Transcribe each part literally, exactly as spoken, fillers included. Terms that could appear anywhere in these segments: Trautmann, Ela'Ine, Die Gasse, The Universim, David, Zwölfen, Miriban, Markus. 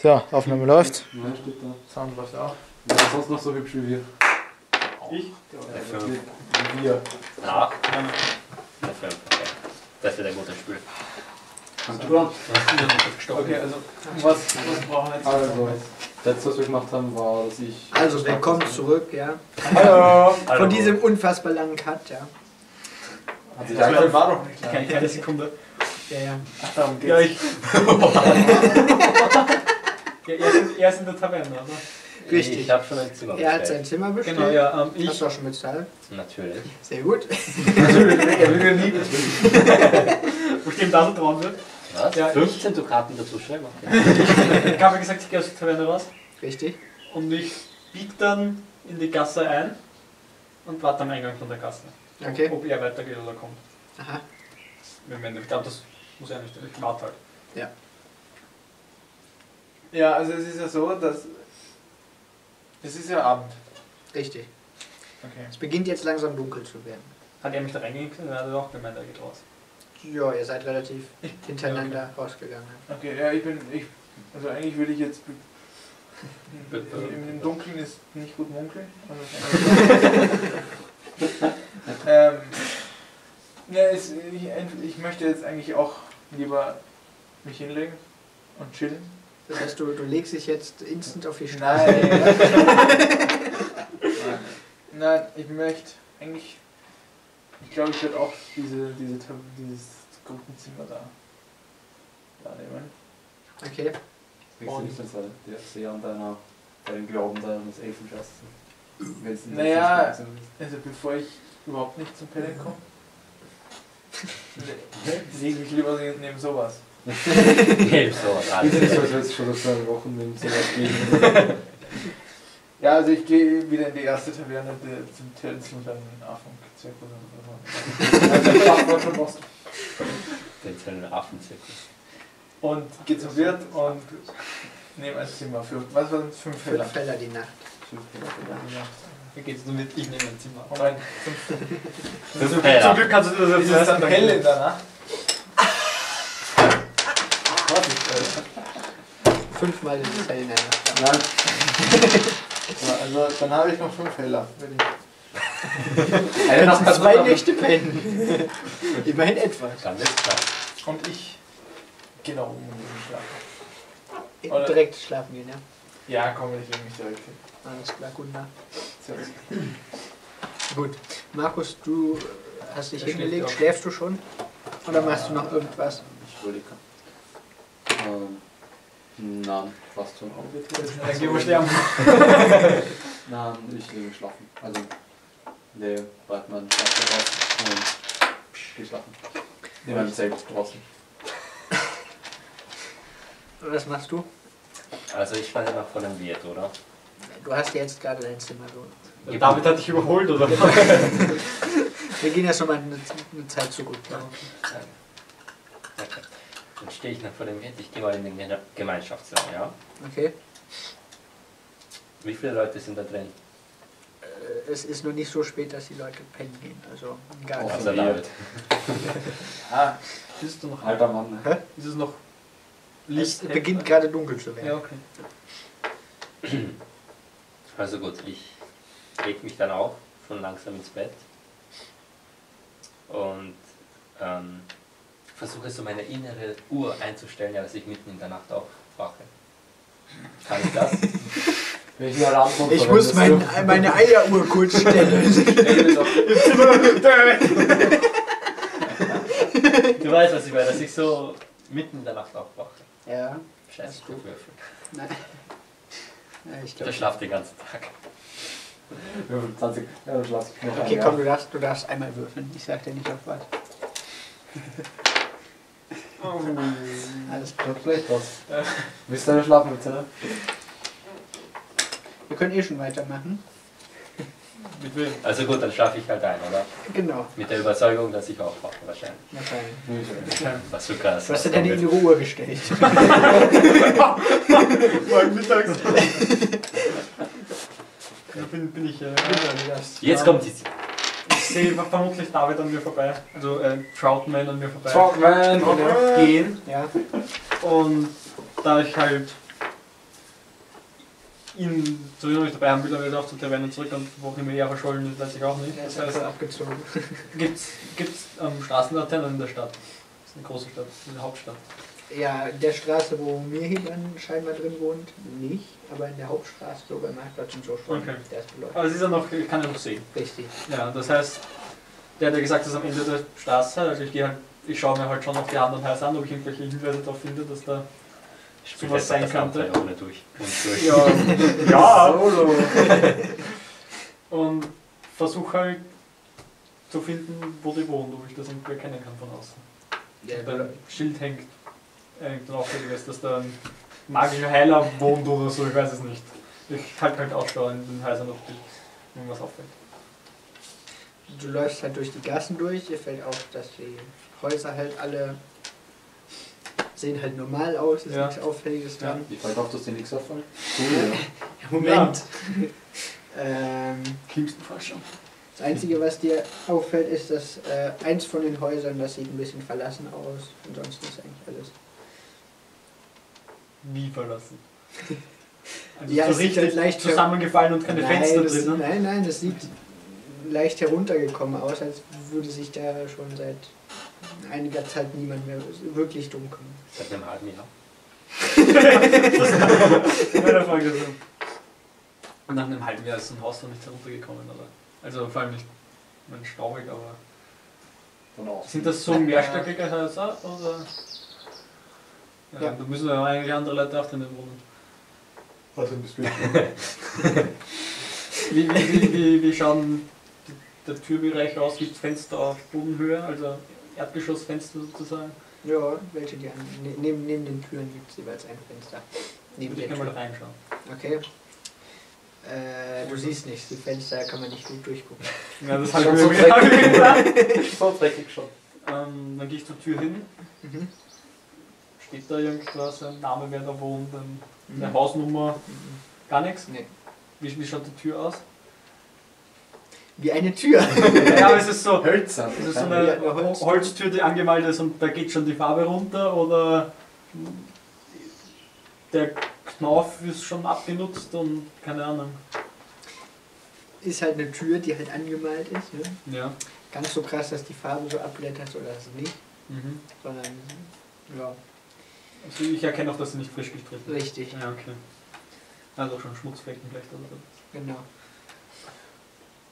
So, Aufnahme läuft. Ja, steht da. Sound läuft auch. Wer ist sonst noch so hübsch wie wir? Ich? Ja, wie wir. Ja. Das wird ein gutes Spiel. Kannst du dann? Okay, also was, was brauchen wir jetzt? Also, das letzte, was wir gemacht haben, war, dass ich... Also, der kommt zurück, ja. Hallo! Von Hallo. Diesem unfassbar langen Cut, ja. Also, ich meine, war doch nicht klar. Keine Sekunde. Ja, ja. Ach, darum geht's. Ja, ich... Ja, er ist in der Taverne, oder? Richtig. Ich habe schon ein Zimmer bestellt. Er hat sein Zimmer bestellt. Genau, ja. Ähm, ich... Hast du auch schon bezahlt? Natürlich. Sehr gut. Natürlich, er will ja nie bezahlen. Wo steht da so drauf wird? Was? Ja, fünfzehn Dukaten dazu schreiben. Ich habe gesagt, ich gehe aus der Taverne raus. Richtig. Und ich biege dann in die Gasse ein und warte am Eingang von der Gasse. Okay. Ob er weitergeht oder kommt. Aha. Ich glaube, das muss er nicht. Ich warte halt. Ja. Ja, also es ist ja so, dass... Es ist ja Abend. Richtig. Okay. Es beginnt jetzt langsam dunkel zu werden. Hat er mich da reingekriegt und hat er auch gemeint, er geht raus? Ja, ihr seid relativ hintereinander ja, okay. rausgegangen. Okay, ja, ich bin... Ich, also eigentlich würde ich jetzt... Im Dunkeln ist nicht gut munkeln. Also ähm, ja, es, ich, ich möchte jetzt eigentlich auch lieber mich hinlegen und chillen. Das heißt, du, du legst dich jetzt instant auf die Straße. Nein. Nein. Nein, ich möchte eigentlich... Ich glaube, ich werde auch diese, diese, dieses Gruppenzimmer da, da nehmen. Okay. Und ich sehe an deiner, deinem Glauben deines Elfenschatzes. Naja, also bevor ich überhaupt nicht zum Pellen komme, lege ich lieber neben sowas. Neben sowas, alles. Ich soll jetzt schon auf zwei Wochen neben sowas gehen. Ja, also ich gehe wieder in die erste Taverne zum Tänzen und dann in Affenzirkus oder so. Also Fachwort von Osten. Den Affenzirkus. Und gehe zum Wirt und nehme ein Zimmer für, was waren es? Fünf Feller. Fünf Feller die Nacht. Fünf Feller die Nacht. Wie geht's nur mit? Ich nehme ein Zimmer. Oh nein. Zum, zum, zum Glück kannst du das jetzt dann hell in der Nacht. Fünfmal in der Nacht. Nein. Ja, also dann habe ich noch fünf Heller. Ich noch zwei Nächte pennen. Immerhin etwas. Und ich genau um den Schlaf. Direkt schlafen gehen, ja? Ja, komm, ich will mich direkt hin. Alles klar, guten Nacht. Gut. Markus, du hast dich hingelegt. Schläfst du schon? Oder machst du noch irgendwas? Ich würde kommen. Nein, fast schon. Dann geh wohl sterben. Nein, ich liege schlafen. Also, nee, bald man schlafen raus. Und geh schlafen. In meinem Zelt draußen. Was machst du? Also, ich fahre noch von dem Wirt, oder? Du hast ja jetzt gerade dein Zimmer geholt. David hat dich überholt, oder? Wir gehen ja schon mal eine, eine Zeit zu gut. Ja. Okay. Dann stehe ich noch vor dem Wirt, ich gehe mal in den Gemeinschaftsraum, ja? Okay. Wie viele Leute sind da drin? Äh, es ist nur nicht so spät, dass die Leute pennen gehen, also gar nicht. Also David. Ja, bist du noch alter Mann, ne? Ist es noch Licht? Es beginnt gerade dunkel zu werden. Ja, okay. Also gut, ich lege mich dann auch schon langsam ins Bett. Und, ähm... versuche so meine innere Uhr einzustellen, ja, dass ich mitten in der Nacht aufwache. Kann ich das? Ich muss mein, meine Eieruhr kurz stellen. Du weißt, was ich meine, dass ich so mitten in der Nacht aufwache. Ja. Scheiße, du Würfel. Nein. Ja, ich glaube. Der schlaft den ganzen Tag. fünfundzwanzig. Ja, schlaft. Okay, komm, du darfst, du darfst einmal würfeln. Ich sag dir nicht auf was. Oh. Alles klar, vielleicht was. Willst du eine Schlafmütze, ne? Wir können eh schon weitermachen. Mit wem? Also gut, dann schlafe ich halt ein, oder? Genau. Mit der Überzeugung, dass ich aufwache, wahrscheinlich. Wahrscheinlich. Okay. Was für krass. Du hast dir deine innere Uhr gestellt. Morgen mittags. Da bin, bin ich äh, jetzt kommt die. Ich sehe vermutlich David an mir vorbei, also äh, Trautmann an mir vorbei. Trautmann! Trautmann. Gehen. Ja. Und da ich halt ihn sowieso nicht dabei haben will, aber er ist auch zur Taverne zurück und wo nicht mehr her verschollen ist, weiß ich auch nicht. Ja, das heißt, er ist abgezogen. Gibt's, gibt's ähm, Straßenlaternen in der Stadt? Das ist eine große Stadt, das ist eine Hauptstadt. Ja, in der Straße, wo Mirhi dann scheinbar drin wohnt, nicht, aber in der Hauptstraße, so beim Marktplatz und so schon, okay. Der ist beleuchtet. Aber sie ist ja noch, ich kann ja noch sehen. Richtig. Ja, das heißt, der hat ja gesagt, dass am Ende der Straße, also ich gehe halt, ich schaue mir halt schon auf die anderen Häuser an, ob ich irgendwelche Hinweise darauf finde, dass da sowas sein könnte. Ohne durch. Und durch. Ja, ja solo. Und versuche halt zu finden, wo die wohnt, ob ich das irgendwie erkennen kann von außen. Ja, weil ein Schild hängt. Irgendwann auffällig ist, dass da ein magischer Heiler wohnt oder so, ich weiß es nicht. Ich halte halt Ausschau in den Häusern, ob irgendwas auffällt. Du läufst halt durch die Gassen durch, dir fällt auf, dass die Häuser halt alle sehen halt normal aus, ist ja nichts Auffälliges dran. Wie fällt auf, dass dir nichts auffällt? Moment! Ja. ähm, Klingst du falsch schon. Das Einzige, was dir auffällt, ist, dass äh, eins von den Häusern, das sieht ein bisschen verlassen aus, ansonsten ist eigentlich alles. Wie verlassen? Also ja, es ist leicht zusammengefallen und keine nein, Fenster drin. Ist, nein, nein, das sieht leicht heruntergekommen aus, als würde sich da schon seit einiger Zeit niemand mehr wirklich drum kümmern. Seit einem halben Jahr. Und nach einem halben Jahr ist so ein Haus noch nicht heruntergekommen, oder? Also vor allem nicht staubig, aber. Genau. Sind das so mehrstöckige Häuser? Oder? Ja, ja. Da müssen ja eigentlich andere Leute auch drinnen wohnen. Also ein bisschen. wie, wie, wie, wie, wie schauen die, der Türbereich aus? Gibt es Fenster auf Bodenhöhe, also Erdgeschossfenster sozusagen? Ja, welche die an, ne, neben, neben den Türen gibt es jeweils ein Fenster. Neben ich den kann mal reinschauen. Okay. Äh, du siehst nichts, die Fenster kann man nicht gut durchgucken. Ja, das habe ich mir so dreckig schon. Ähm, dann gehe ich zur Tür hin. Mhm. Steht da irgendwas, ein Name, wer da wohnt, eine mhm. Hausnummer, mhm. gar nichts? Nee. Wie, wie schaut die Tür aus? Wie eine Tür! Ja, aber es ist so, Hölzer, es ist so eine Holztür. Holztür, die angemalt ist und da geht schon die Farbe runter oder der Knauf ist schon abgenutzt und keine Ahnung. Ist halt eine Tür, die halt angemalt ist, ne? Ja. Ganz so krass, dass die Farbe so abblättert oder so nicht, mhm. sondern ja. Also ich erkenne auch, dass sie nicht frisch gestrichen ist. Richtig. Ja, okay. Also schon Schmutzflecken vielleicht oder so. Genau.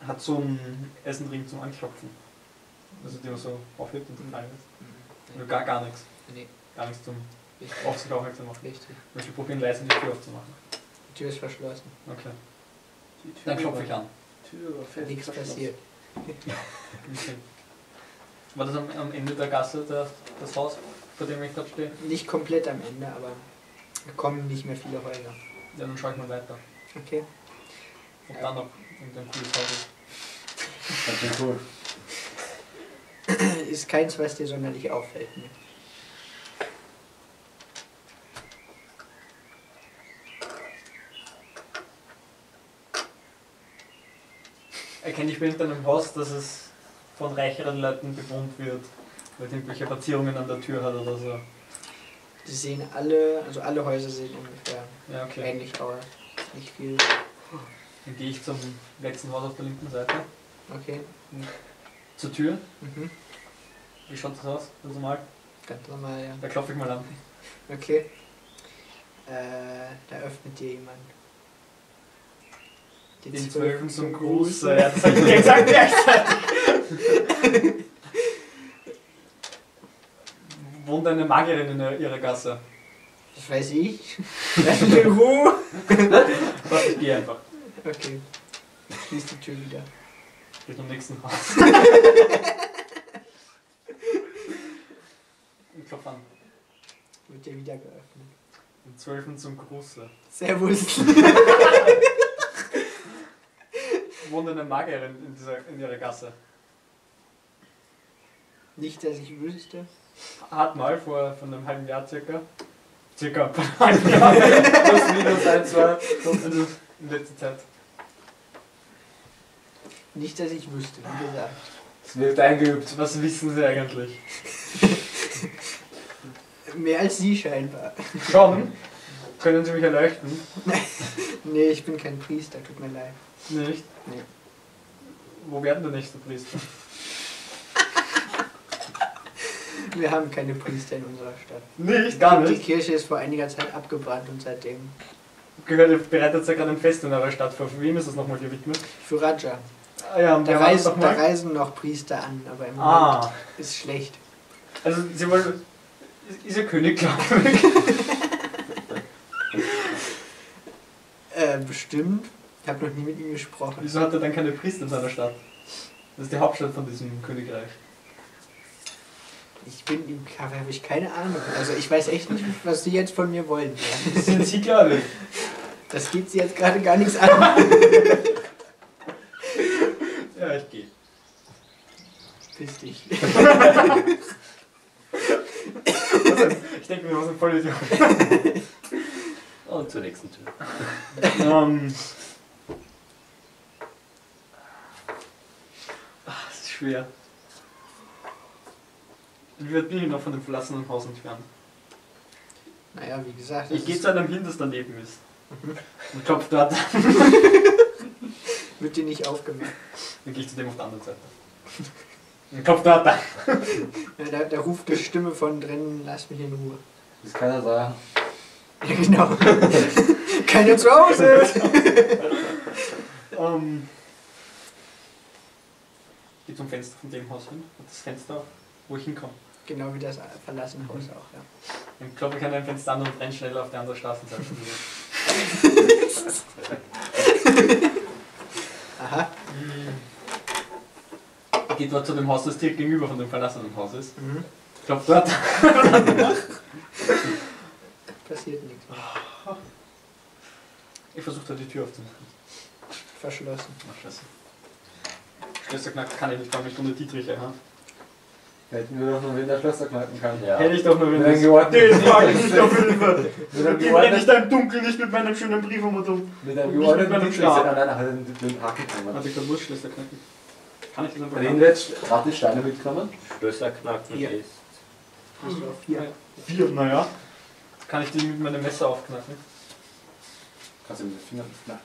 Hat so einen Essenring zum Anklopfen. Also den man so aufhebt und verteilt. Mhm. Oder gar, gar nichts. Nee. Gar nichts zum auf sich aufmerksam machen. Richtig. Ich will probieren, leise die Tür aufzumachen. Die Tür ist verschlossen. Okay. Die Tür dann klopfe ich an. Tür war nichts passiert. Okay. War das am, am Ende der Gasse das, das Haus? Vor dem ich gerade stehe? Nicht komplett am Ende, aber kommen nicht mehr viele Häuser. Ja, dann schaue ich mal weiter. Okay. Und ja. Dann noch irgendein cooles Haus ist. Das ist cool. Ist keins, was dir sonderlich auffällt. Ne? Erkenne ich während einem Haus, dass es von reicheren Leuten bewohnt wird? Weil irgendwelche Verzierungen an der Tür hat oder so. Die sehen alle, also alle Häuser sehen ungefähr ja, okay. ähnlich aus. Nicht viel. Dann gehe ich zum letzten Haus auf der linken Seite. Okay. Zur Tür. Mhm. Wie schaut das aus? Ganz normal? Ganz normal, ja. Da klopfe ich mal an. Okay. Äh, da öffnet dir jemand. Die Den Zwölfen zum Gruß. Gruß. Ja, das habe ich exakt gleichzeitig. Wohnt eine Magierin in ihrer Gasse? Das weiß ich. Lass mich in Ruhe. Was, ich gehe einfach. Okay. Schließ die Tür wieder. Geht zum nächsten Haus. Und klopf an. Wird dir wieder geöffnet. Den Zwölfen zum Gruße. Servus. Wohnt eine Magierin in, dieser, in ihrer Gasse? Nicht, dass ich wüsste. Hat mal vor, vor einem halben Jahr circa, circa ein halbes Jahr, plus minus ein, zwei, in letzter Zeit. Nicht, dass ich wüsste, wie gesagt. Es wird eingeübt, was wissen Sie eigentlich? Mehr als Sie scheinbar. Schon? Können Sie mich erleuchten? Nee, ich bin kein Priester, tut mir leid. Nicht? Nee. Wo werden denn nächste Priester? Wir haben keine Priester in unserer Stadt. Nicht? Gar nicht? Die Kirche ist vor einiger Zeit abgebrannt und seitdem... Gehört, ihr bereitet ja gerade ein Fest in eurer Stadt vor. Für wem ist das nochmal gewidmet? Für Raja. Ah, ja, und da, reis, noch da reisen noch Priester an, aber im ah. Moment ist schlecht. Also, Sie wollen... Ist Ihr König glaubwürdig? äh, bestimmt. Ich habe noch nie mit ihm gesprochen. Wieso hat er dann keine Priester in seiner Stadt? Das ist die Hauptstadt von diesem Königreich. Ich bin im Kaffee, habe ich keine Ahnung. Also ich weiß echt nicht, was Sie jetzt von mir wollen. Ja. Sind Sie gläubig? Das geht Sie jetzt gerade gar nichts an. Ja, ich gehe. Piss dich. Ich denke, wir sind voll Idioten. Und zur nächsten Tür. um. Ach, das ist schwer. Ich werde mich noch von dem verlassenen Haus entfernen. Naja, wie gesagt... Ich gehe zu einem hin, das daneben ist. Und klopfe dort an. Wird dir nicht aufgemacht. Dann gehe ich zu dem auf der anderen Seite. Und klopfe dort an. Ja, da, da ruft die Stimme von drinnen, lass mich in Ruhe. Das kann er sagen. Ja, genau. Keiner zu Hause! um, ich gehe zum Fenster von dem Haus hin. Hat das Fenster auf. Wo ich hinkomme. Genau wie das verlassene Haus auch, ja. Dann klopfe ich an ein Fenster an und renn schnell auf die andere Straßenseite. Aha. Ich gehe dort zu dem Haus, das direkt gegenüber von dem verlassenen Haus ist. Mhm. Klopfe dort. Passiert nichts. Ich versuche da die Tür aufzumachen. Verschlossen. Ach, scheiße. Schlösser knackt kann ich nicht, glaube ich, ohne Dietrich, ja. Hätten wir doch nur in der Schlösser knacken können. Ja. Hätte ich doch nur in der Schlösser knacken können. Den frage ich nicht auf Hilfe. Den ich da im Dunkeln nicht mit meinem schönen Brief um und um. Mit einem geordneten Schlösser. Nein, nein, hat einen dünnen Haken genommen. Hat ich da bloß Schlösser knacken? Kann ich den dann den wir jetzt gerade die Steine mitgenommen? Schlösser knacken ist. Hast du auf vier? Vier, naja. Kann ich die mit meinem Messer aufknacken? Kannst du mit den Fingern? Nein.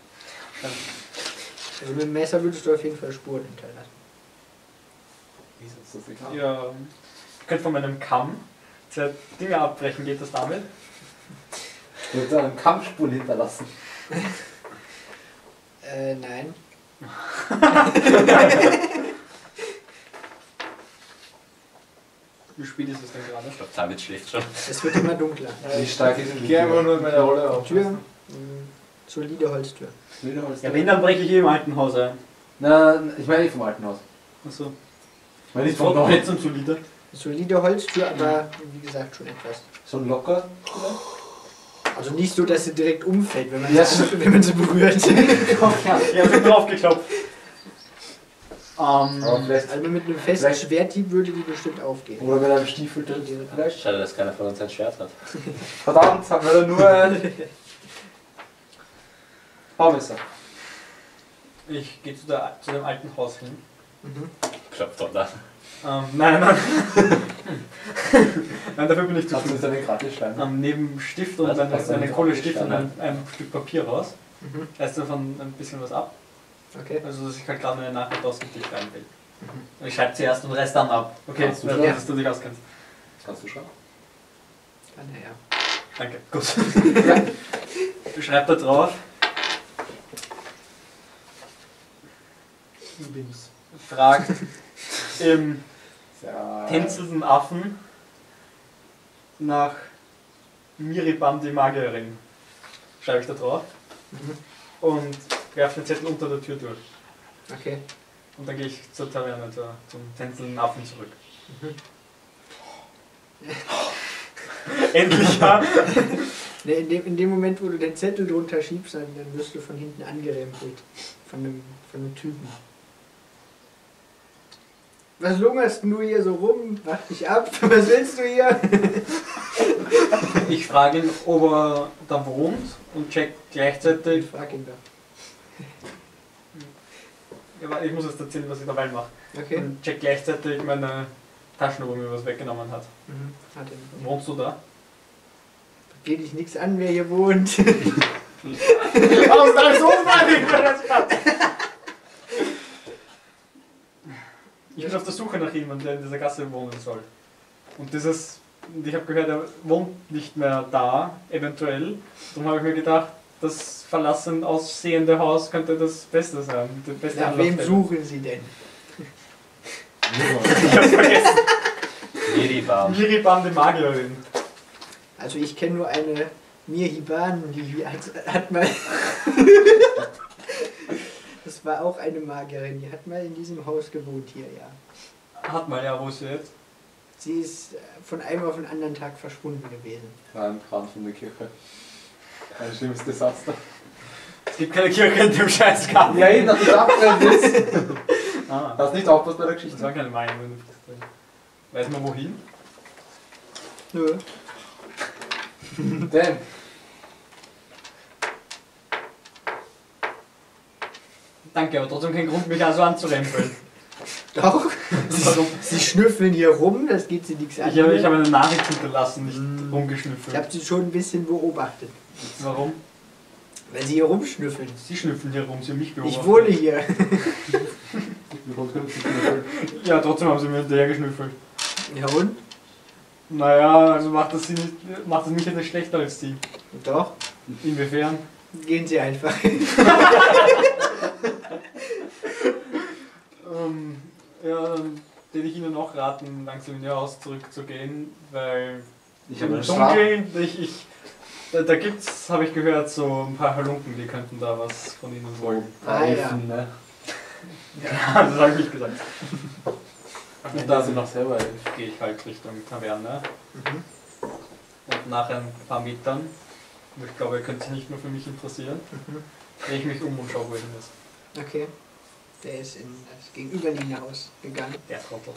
Also mit dem Messer würdest du auf jeden Fall Spuren hinterlassen. So viel ja, ich könnte von meinem Kamm zwei Dinge abbrechen, geht das damit? Du würdest einen Kammspuren hinterlassen. äh, nein. Wie spät ist es denn gerade? Ich glaube, damit schläft schon. Es wird immer dunkler. Wie stark ist es? Ich gehe einfach nur mit meiner Rolle auf. Tür. Solide Holztür. Solide Holztür. Ja, wenn, dann breche ich hier im alten Haus ein. Na, ich meine nicht vom alten Haus. Achso. Weil ich brauche noch jetzt ein solider. Solide Holztür, aber wie gesagt schon etwas. So locker? Also nicht so, dass sie direkt umfällt, wenn man, ja, sie, wenn man sie berührt. Ja, ich bin drauf geklopft. Um, also mit einem festen Schwerthieb würde die bestimmt aufgehen. Oder mit einem Stiefel drin. Schade, dass keiner von uns ein Schwert hat. Verdammt, haben wir da nur ein... Baumesser. Ich gehe zu, zu dem alten Haus hin. Mhm. Klopft doch da. Ähm, nein, nein. Nein, dafür bin ich zu viel. Ähm, neben Stift und also, eine, eine Kohlestift und ein, ein Stück Papier raus. Mhm. Lässt davon ein bisschen was ab. Okay. Also, dass ich halt gerade meine Nachricht ausgeklickt rein will. Mhm. Ich schreibe zuerst den Rest dann ab. Okay, kannst du das, dass du dich auskennst. Kannst du schon? Ja, naja. Danke, gut. Ja. Du schreibst da drauf. Du bin's. Fragt im ja. tänzelnden Affen nach Miribam die Magierin. Schreibe ich da drauf. Mhm. Und werfe den Zettel unter der Tür durch. Okay. Und dann gehe ich zur Taverne, zur, zum tänzelnden Affen zurück. Mhm. Endlich, ja! In dem, in dem Moment, wo du den Zettel drunter schiebst, dann, dann wirst du von hinten angerempelt. Von einem, von einem Typen. Was lungerst du hier so rum? Mach dich ab, was willst du hier? Ich frage ihn, ob er da wohnt und check gleichzeitig. Ich frage ihn da. Ja, ich muss jetzt erzählen, was ich dabei mache. Okay. Und check gleichzeitig meine Taschen, wo mir was weggenommen hat. Mhm. Hat er. Wohnst du da? Geht dich nichts an, wer hier wohnt. tausend alles unfallig. Ich bin auf der Suche nach jemandem, der in dieser Gasse wohnen soll. Und dieses, ich habe gehört, er wohnt nicht mehr da, eventuell. Darum habe ich mir gedacht, das verlassen aussehende Haus könnte das Beste sein. Beste ja, wem suchen Sie denn? Ich hab's vergessen. Miriban. Miriban, die Magierin. Also ich kenne nur eine Miriban, die hat, hat mal... Das war auch eine Magierin, die hat mal in diesem Haus gewohnt hier, ja. Hat mal, ja, wo ist sie jetzt? Sie ist von einem auf den anderen Tag verschwunden gewesen. War ein Brand von der Kirche. Ein schlimmes Desaster. Es gibt keine Kirche in dem Scheißgarten. Ja, eben, dass das abbrennen ist. Ah, hast nicht aufpasst bei der Geschichte? Das war keine Meinung. Weiß man wohin? Nö. Damn. Danke, aber trotzdem kein Grund, mich also anzulempeln. Doch. Sie, sie schnüffeln hier rum, das geht sie nichts an. Ich habe, ich habe eine Nachricht hinterlassen, nicht mm. rumgeschnüffelt. Ich habe sie schon ein bisschen beobachtet. Warum? Weil sie hier rumschnüffeln. Sie schnüffeln hier rum, sie haben mich beobachtet. Ich wohne hier. Ja, trotzdem haben sie mir hinterher geschnüffelt. Ja und? Naja, also macht das, sie nicht, macht das mich jetzt nicht schlechter als sie. Doch. Inwiefern? Gehen sie einfach. ähm, ja, dann würde ich Ihnen auch raten, langsam in Ihr Haus zurückzugehen, weil ich im Dunkeln, ich, ich, da, da gibt's, habe ich gehört, so ein paar Halunken, die könnten da was von Ihnen wollen. Ah, ja. Ne? Ja, das habe ich nicht gesagt. Und da sind noch selber, gehe ich halt Richtung Taverne. Mhm. Und nach ein paar Metern, ich glaube, ihr könnt sich nicht nur für mich interessieren, mhm. drehe ich mich um und schaue, wo ich hin ist. Okay. Der ist in das gegenüberliegende Haus gegangen. Der Trottel.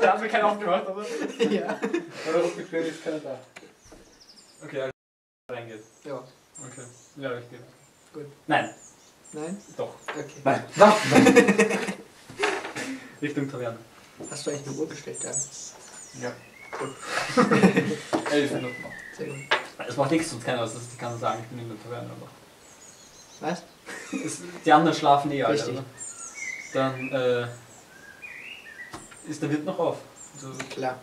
Da hat mir keiner aufgemacht, oder? Ja. Aber aufgequält ist keiner da. Okay, also reingeht. Ja. Okay. Ja, ich gehe. Gut. Nein. Nein? Doch. Okay. Nein. Doch. Richtung Taverne. Hast du eigentlich eine Uhr bestellt da? Ja. Gut. Elf Minuten noch. Sehr gut. Es macht nichts, sonst keiner was. Ich kann sagen, ich bin in der Taverne, aber... Was? Die anderen schlafen eh alle, oder? Dann äh, ist der Wirt noch auf. Also, klar.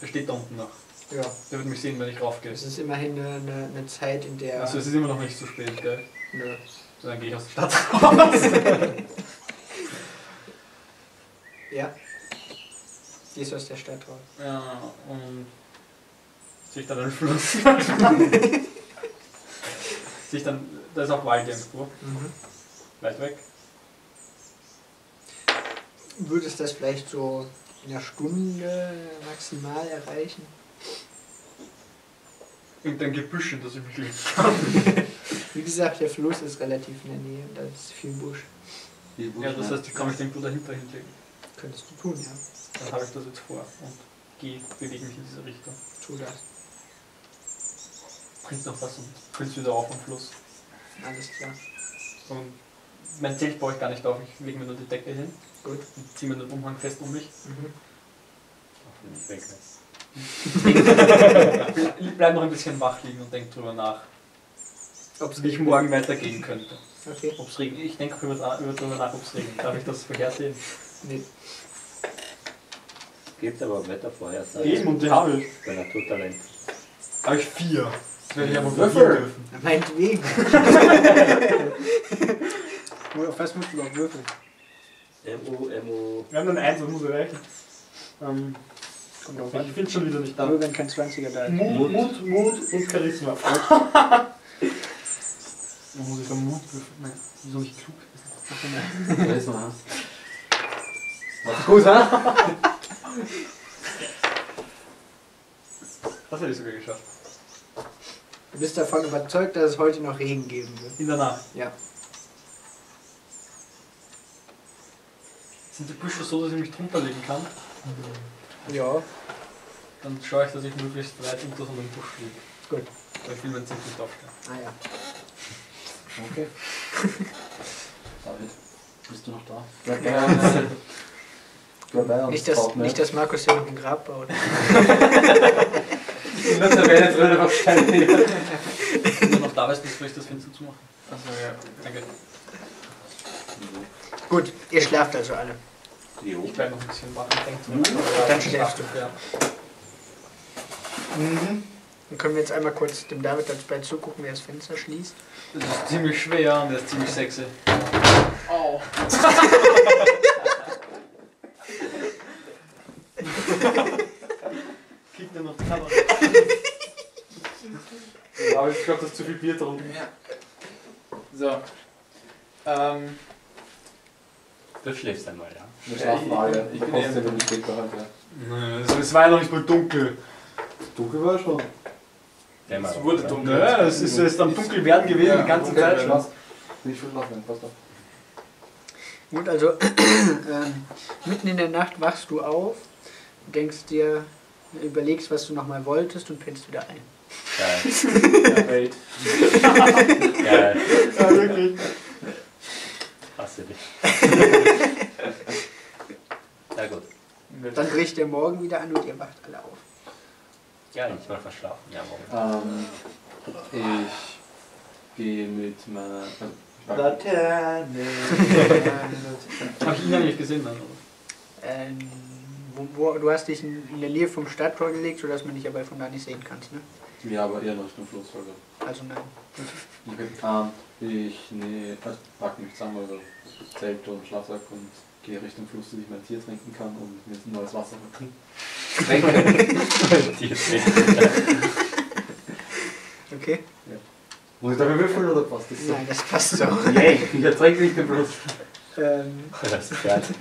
Er steht da unten noch. Ja. Der wird mich sehen, wenn ich raufgehe. Es ist immerhin eine, eine, eine Zeit, in der... Also es ist immer noch nicht zu spät, gell? Nö. Ja. So, dann gehe ich aus der Stadt raus. Ja. Gehst du aus der Stadt raus. Ja, und... Sehe ich dann einen Fluss. Sehe ich dann... Da ist auch Wald irgendwo. Mhm. Weit weg. Würdest du das vielleicht so in einer Stunde maximal erreichen? Irgendein Gebüsch, das ich mich Wie gesagt, der Fluss ist relativ in der Nähe und da ist viel Busch. Viel Busch ja, das heißt, ich kann mich den gut dahinter hinlegen. Könntest du tun, ja. Dann habe ich das jetzt vor und gehe, bewege mich in diese Richtung. Tu das. Bringt noch was und bringst wieder auf den Fluss. Alles klar. Und mein Zelt baue ich gar nicht auf, ich lege mir nur die Decke hin. Gut. Und ziehe mir den Umhang fest um mich. Mhm. Auch wenn ich weg ich bleib noch ein bisschen wach liegen und denke drüber nach, ob es wie ich morgen weitergehen könnte. Okay. Ob's regnet. Ich denke drüber nach, ob es regnet. Darf ich das vorhersehen? Nee. Es gibt aber Wettervorhersagen. Eben, und die habe ich. Bei Naturtalent. Habe ich vier. Das werde ich aber würfeln dürfen. Meinetwegen. Auf was musst du noch würfeln? M O M O Wir haben dann eins, das muss reichen. Ähm, kommt auf ich bin schon wieder nicht da. Nur wenn kein zwanziger da ist. Mut, Mut, Mut und Charisma. Dann muss ich dann Mut würfeln. Nein, wieso nicht klug? Charisma. Mach's gut, ha? Das hätte ich sogar geschafft. Du bist davon überzeugt, dass es heute noch Regen geben wird. In der Nacht? Ja. Sind die Büsche so, dass ich mich drunter legen kann? Ja. Dann schaue ich, dass ich möglichst weit unter so einem Busch liege. Gut. Weil ich will mein Zelt nicht aufstellen. Ah ja. Okay. David, bist du noch da? Ja, gerne. Dabei nicht, das, baut, ne? Nicht, dass Markus hier noch ein Grab baut. Ich bin noch da. Da weißt du, soll ich das Fenster zumachen? Achso, ja. Danke. Gut, ihr schlaft also alle. Jo. Ich bleib noch ein bisschen wach und denk. Dann schläfst du. Ja. Mhm. Dann können wir jetzt einmal kurz dem David dabei zugucken, wie er das Fenster schließt. Das ist ziemlich schwer und das ist ziemlich sexy. Au. Oh. Kriegt er noch die Kamera? Aber ich glaube, das ist zu viel Bier drin. So. Ähm. Du schläfst einmal, ja? Du schlafst mal, ja. Ich bin ja nicht mit dem Bett. Nee, es war ja noch nicht mal dunkel. Dunkel war schon. Ja, es wurde dunkel. Ja, es ist jetzt am Dunkelwerden gewesen, ja, die ganze okay, Zeit schon. Nicht viel lachen, passt auf. Gut, also ähm, mitten in der Nacht wachst du auf, denkst dir, überlegst, was du nochmal wolltest und pennst wieder ein. Geil. Welt. Geil. Ja, wirklich. Hasse dich. Na gut. Dann bricht der Morgen wieder an und ihr wacht alle auf. Ja, ich war verschlafen. Ja, morgen. Ähm, ich gehe mit meiner Laterne. Hab ich ihn noch nicht gesehen, Mann. Ähm, wo, wo, du hast dich in, in der Nähe vom Stadttor gelegt, sodass man dich aber von da nicht sehen kannst, ne? Ja, aber eher noch nicht im Fluss, oder? Also nein. Okay. Ähm, ich nee, pack mich zusammen, also Zelt und Schlafsack und gehe Richtung Fluss, dass ich mein Tier trinken kann und mir ein neues Wasser trinken. Okay. Ja. Muss ich dabei würfeln oder passt das so? Nein, das passt so. Yay, ich erträge nicht den Fluss. Ähm, das ist fertig.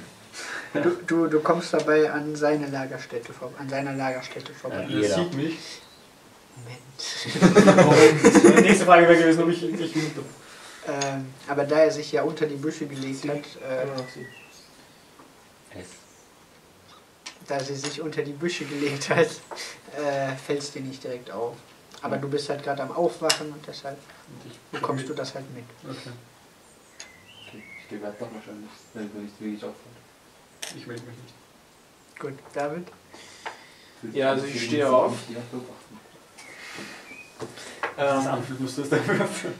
Du, du, du kommst dabei an seine Lagerstätte vorbei. An seiner Lagerstätte vorbei. Ja, er sieht mich. Moment. Die nächste Frage wäre gewesen, ob ich ihn nicht hinter. Ähm, aber da er sich ja unter die Büsche gelegt sie hat, äh, da sie sich unter die Büsche gelegt hat, äh, fällt es dir nicht direkt auf. Aber mhm. du bist halt gerade am Aufwachen und deshalb und bekommst du das halt mit. Okay. Okay. Ich gehe weiter wahrscheinlich, wenn du nicht wirklich aufhört. Ich melde mich nicht. Gut, David? Ja, also ich stehe auf. Das Anfühl musst du es dann würfeln.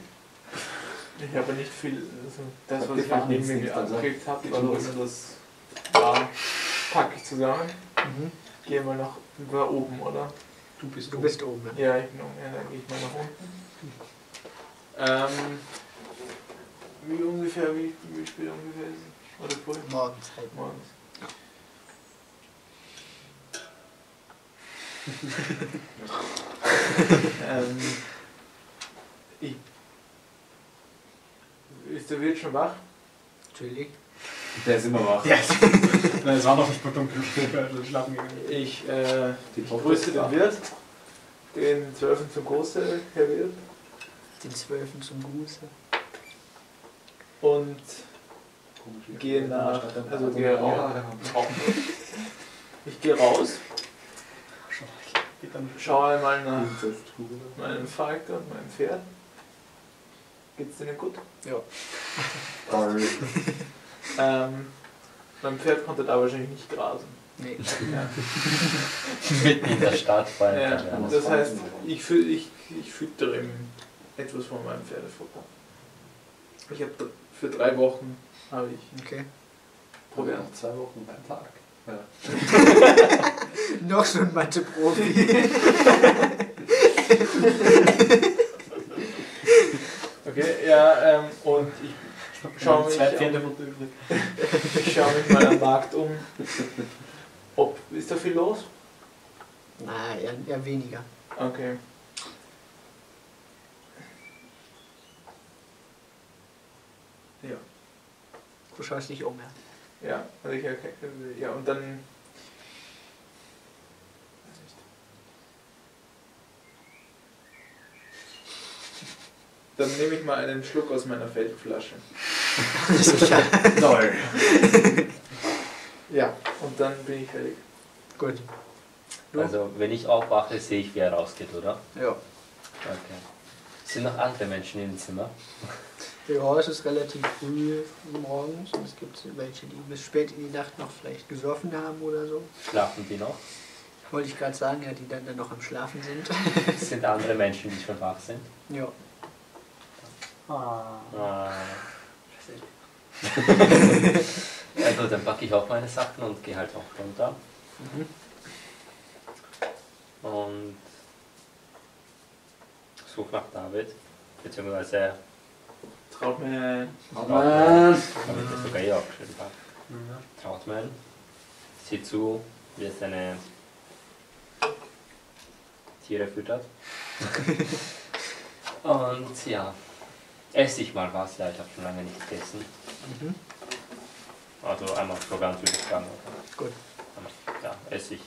Ich habe nicht viel. Also das, was ich halt neben mir angekriegt habe, war nur das ja, packe ich zusammen. Mhm. Gehe mal nach über oben, oder? Du bist, du oben. bist oben. Ja, ich bin oben. Ja, dann gehe ich mal nach unten. Ähm, wie ungefähr, wie, wie spät ungefähr ist es? Oder vorhin? Morgens halt. Morgens. Ja. ähm, ich, ist der Wirt schon wach? Natürlich. Der ist immer wach. Yes. Nein, es war noch nicht mal dunkel. Ich äh, ich grüße den Wirt, den Zwölfen zum Gruße, Herr Wirt. Den Zwölfen zum Gruße. Und Komisch, gehe nach, also gehe raus. Ich gehe raus. Schaue mal nach meinem Falke und meinem Pferd. Geht's denen gut? Ja. ähm, mein Pferd konnte da wahrscheinlich nicht grasen. Nee. Ja. Mitten in der Stadt fallen. Ja, ja. Das heißt, ich, fü ich, ich füttere ihm etwas von meinem Pferdefutter. Ich habe für drei Wochen habe ich. Okay. Probier noch zwei Wochen beim Tag. Ja. Noch so ein Mathe-Profi. Okay, ja, ähm, und ich schaue mich, schau mich mal am Markt um. Ob, ist da viel los? Ah, eher, eher weniger. Okay. Ja. Du schaust dich um, ja. Ja, also ich erkenne, ja, und dann, weiß nicht. Dann nehme ich mal einen Schluck aus meiner Feldflasche. Toll. Ja, und dann bin ich fertig. Gut. Du? Also, wenn ich aufwache, sehe ich, wie er rausgeht, oder? Ja. Okay. Sind noch andere Menschen im Zimmer? Ja, es ist relativ früh morgens und es gibt welche, die bis spät in die Nacht noch vielleicht gesoffen haben oder so. Schlafen die noch? Wollte ich gerade sagen, ja, die dann, dann noch am Schlafen sind. Sind andere Menschen, die schon wach sind? Ja. Ah. Ah. Also dann packe ich auch meine Sachen und gehe halt auch runter. Mhm. Und suche nach David, beziehungsweise Trautmann. Trautmann. Damit das sogar hier aufgeschrieben habe. Mhm. Trautmann. Sieh zu, wie er seine Tiere füttert. Und ja, esse ich mal was, ja, ich habe schon lange nicht gegessen. Mhm. Also einmal sogar ein süßes Gang. Gut. Ja, esse ich.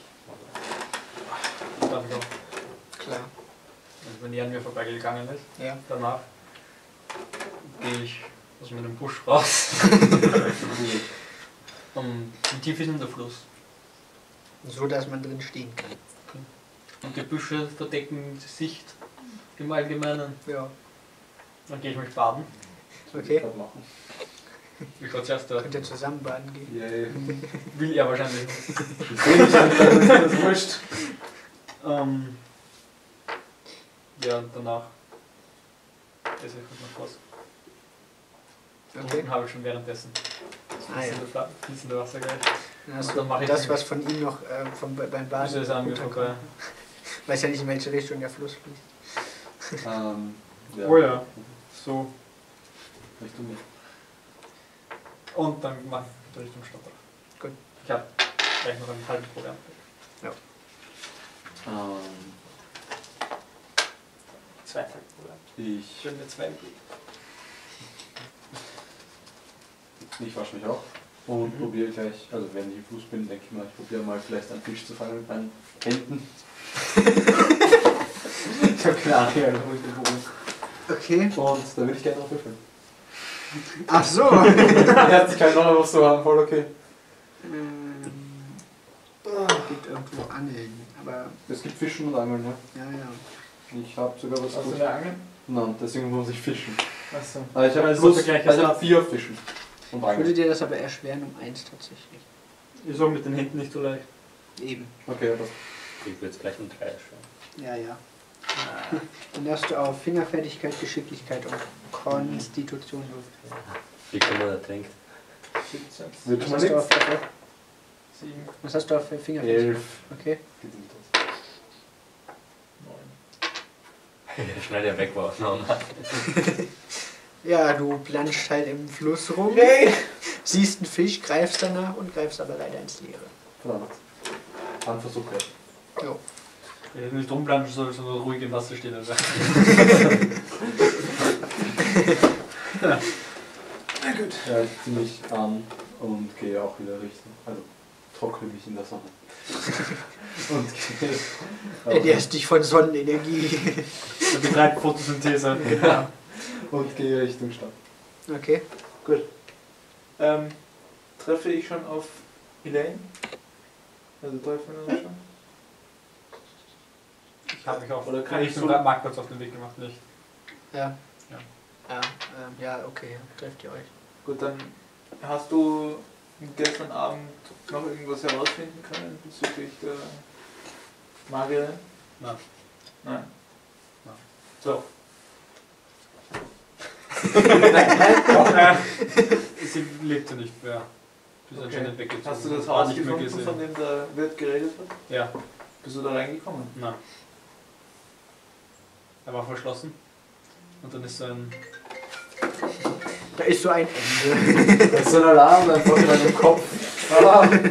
Und dann noch. Klar. Also wenn die an mir vorbeigegangen ist, ja. Danach gehe ich aus meinem Busch raus. Und wie tief ist denn der Fluss? So, dass man drin stehen kann. Okay. Und Gebüsche verdecken die Sicht im Allgemeinen. Ja. Dann gehe ich mich baden. Okay. Ich wollte zuerst da. Könnt ihr zusammen baden gehen? Ja, ja. Will er wahrscheinlich nicht. Das ist wurscht. Ähm, ja, danach esse ich noch was. Okay. Unten habe ich schon währenddessen. Ah, ja. Fließende Wasser gleich. Also das, was von ihm noch äh, vom, beim Baden runterkommt. Ja. Weiß ja nicht, in welche Richtung der Fluss fließt. Ähm, ja. Oh ja, so. Richtung mir. Und dann mache ich Richtung Stadtrat. Gut. Ich habe gleich noch ein halbes Programm. Ja. Ähm. Zwei Tage Programm. Ich. Schön mit zwei Blick. Ich wasche mich auch und mhm. probiere gleich, also wenn ich im Fluss bin, denke ich mal, ich probiere mal vielleicht einen Fisch zu fangen mit meinen Händen. Ich habe keine Ahnung, wo ich den Bogen. Okay. Und da würde ich gerne noch würfeln. Ach so! Ja, ich kann noch was so haben, voll okay. Ähm, oh, geht irgendwo angeln, aber... Es gibt Fischen und Angeln, ja? Ja, ja. Ich habe sogar was... Hast du eine Angel? Nein, deswegen muss ich fischen. Ach so. Aber ich habe also hab vier Fischen. Ich würde dir das aber erschweren um eins tatsächlich. Ist auch mit den Händen nicht so leicht. Eben. Okay, aber ich würde es gleich um drei erschweren. Ja, ja. Ah. Dann hast du auf Fingerfertigkeit, Geschicklichkeit und Konstitution. Wie kann man das denken? Was hast du auf Sieben. Was hast du auf Fingerfertigkeit? Elf. Okay. Neun. Schnell der weg war. Ja, du planschst halt im Fluss rum, hey. Siehst einen Fisch, greifst danach und greifst aber leider ins Leere. Verdammt. Ein Versuch, ja. Jo. Ja, nicht rumplanschen, sondern ruhig im Wasser stehen. Also. Ja. Na gut. Ja, ich ziehe mich an und gehe auch wieder Richtung. Also trockne mich in der Sonne. Und gehe. Ernährst dich von Sonnenenergie. Und betreibt Photosynthese. Genau. Und gehe Richtung Stadt. Okay. Gut. Ähm, treffe ich schon auf Elaine? Also treffen wir uns schon? Ich habe mich auch... Oder kann ich so einen Marktplatz auf den Weg gemacht, nicht? Ja. Ja, ja, ähm, ja okay. Trefft ihr euch. Gut, dann hast du gestern Abend noch irgendwas herausfinden können bezüglich der Magier? Nein. Nein? Nein. So. Sie lebte nicht mehr. Bis okay. Anscheinend weggezogen. Hast du das Haus nicht mehr gesehen, von dem der Wirt geredet hat? Ja. Bist du da reingekommen? Nein. Er war verschlossen. Und dann ist so ein... Da ist so ein Ende. Das ist so ein Alarm einfach in meinem Kopf. Alarm.